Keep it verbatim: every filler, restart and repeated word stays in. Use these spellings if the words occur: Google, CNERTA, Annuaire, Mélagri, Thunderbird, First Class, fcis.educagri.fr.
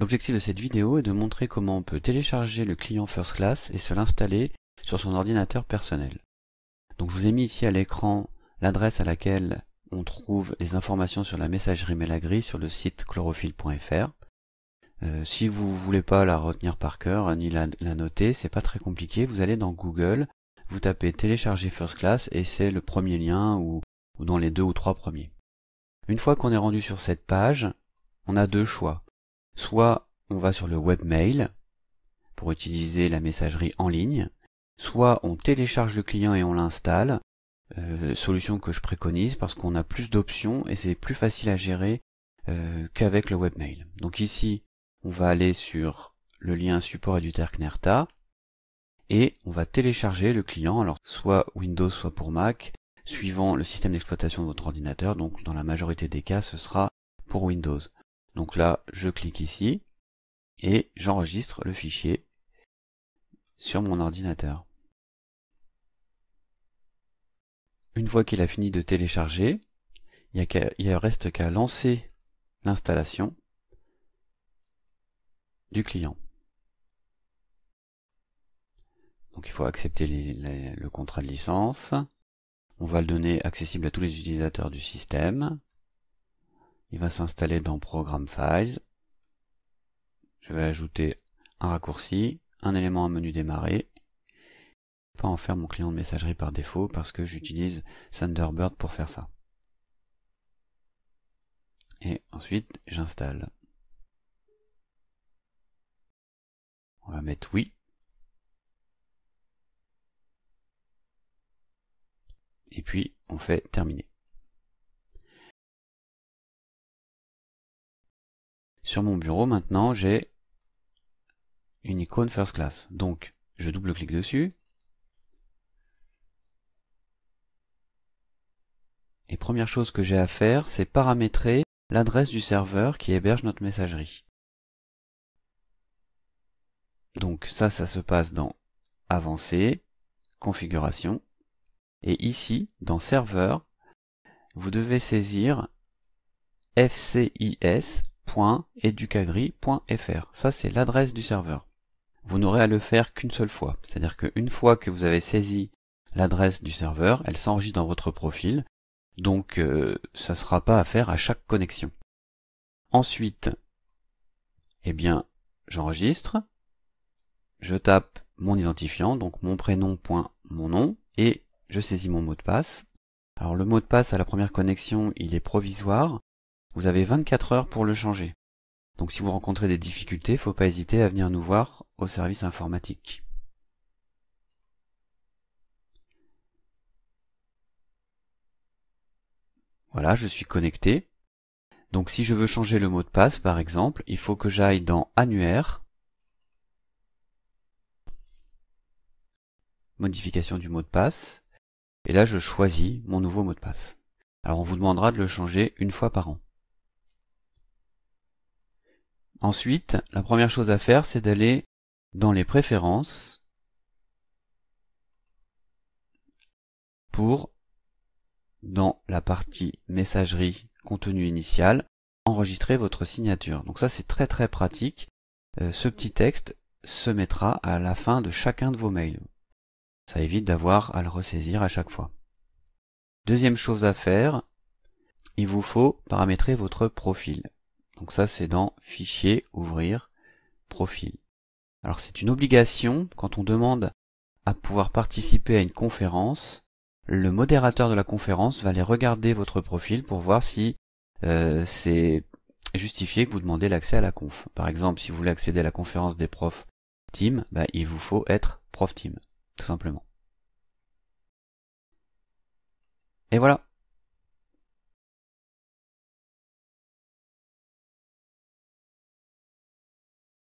L'objectif de cette vidéo est de montrer comment on peut télécharger le client First Class et se l'installer sur son ordinateur personnel. Donc je vous ai mis ici à l'écran l'adresse à laquelle on trouve les informations sur la messagerie Mélagri sur le site chlorophylle point F R. Euh, si vous ne voulez pas la retenir par cœur ni la, la noter, c'est pas très compliqué, vous allez dans Google, vous tapez télécharger First Class et c'est le premier lien ou, ou dans les deux ou trois premiers. Une fois qu'on est rendu sur cette page, on a deux choix. Soit on va sur le webmail pour utiliser la messagerie en ligne, soit on télécharge le client et on l'installe, euh, solution que je préconise parce qu'on a plus d'options et c'est plus facile à gérer euh, qu'avec le webmail. Donc ici, on va aller sur le lien support éducagri point F R C N E R T A et on va télécharger le client, alors soit Windows, soit pour Mac, suivant le système d'exploitation de votre ordinateur, donc dans la majorité des cas, ce sera pour Windows. Donc là, je clique ici et j'enregistre le fichier sur mon ordinateur. Une fois qu'il a fini de télécharger, il ne reste qu'à lancer l'installation du client. Donc il faut accepter les, les, le contrat de licence. On va le donner accessible à tous les utilisateurs du système. Il va s'installer dans Program Files. Je vais ajouter un raccourci, un élément à menu démarrer. Je ne vais pas en faire mon client de messagerie par défaut parce que j'utilise Thunderbird pour faire ça. Et ensuite, j'installe. On va mettre oui. Et puis, on fait terminer. Sur mon bureau, maintenant, j'ai une icône First Class. Donc, je double-clique dessus. Et première chose que j'ai à faire, c'est paramétrer l'adresse du serveur qui héberge notre messagerie. Donc ça, ça se passe dans Avancé, Configuration. Et ici, dans Serveur, vous devez saisir F C I S point educagri point F R. Ça, c'est l'adresse du serveur. Vous n'aurez à le faire qu'une seule fois. C'est-à-dire qu'une fois que vous avez saisi l'adresse du serveur, elle s'enregistre dans votre profil. Donc, euh, ça ne sera pas à faire à chaque connexion. Ensuite, eh bien, j'enregistre. Je tape mon identifiant, donc mon prénom, point, mon nom, et je saisis mon mot de passe. Alors, le mot de passe à la première connexion, il est provisoire. Vous avez vingt-quatre heures pour le changer. Donc si vous rencontrez des difficultés, faut pas hésiter à venir nous voir au service informatique. Voilà, je suis connecté. Donc si je veux changer le mot de passe, par exemple, il faut que j'aille dans Annuaire, modification du mot de passe, et là je choisis mon nouveau mot de passe. Alors on vous demandera de le changer une fois par an. Ensuite, la première chose à faire, c'est d'aller dans les préférences pour, dans la partie messagerie contenu initial, enregistrer votre signature. Donc ça, c'est très très pratique. Euh, ce petit texte se mettra à la fin de chacun de vos mails. Ça évite d'avoir à le ressaisir à chaque fois. Deuxième chose à faire, il vous faut paramétrer votre profil. Donc ça, c'est dans Fichier, Ouvrir, Profil. Alors c'est une obligation, quand on demande à pouvoir participer à une conférence, le modérateur de la conférence va aller regarder votre profil pour voir si euh, c'est justifié que vous demandez l'accès à la conf. Par exemple, si vous voulez accéder à la conférence des profs team, bah, il vous faut être prof team, tout simplement. Et voilà.